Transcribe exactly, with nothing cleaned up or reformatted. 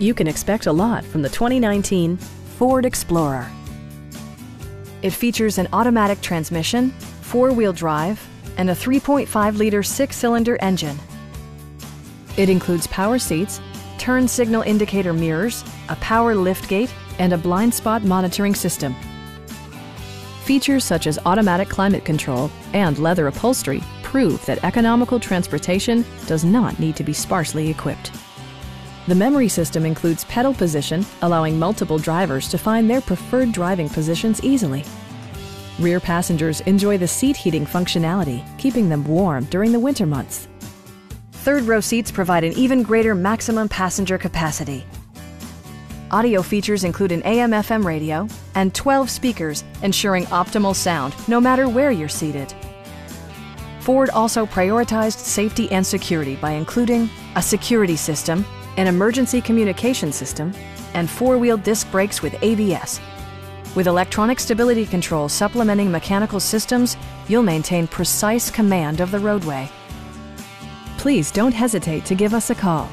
You can expect a lot from the twenty nineteen Ford Explorer. It features an automatic transmission, four-wheel drive, and a three point five liter six-cylinder engine. It includes power seats, turn signal indicator mirrors, a power liftgate, and a blind spot monitoring system. Features such as automatic climate control and leather upholstery prove that economical transportation does not need to be sparsely equipped. The memory system includes pedal position, allowing multiple drivers to find their preferred driving positions easily. Rear passengers enjoy the seat heating functionality, keeping them warm during the winter months. Third row seats provide an even greater maximum passenger capacity. Audio features include an A M F M radio and twelve speakers, ensuring optimal sound no matter where you're seated. Ford also prioritized safety and security by including a security system, an emergency communication system, and four-wheel disc brakes with A B S. With electronic stability control supplementing mechanical systems, you'll maintain precise command of the roadway. Please don't hesitate to give us a call.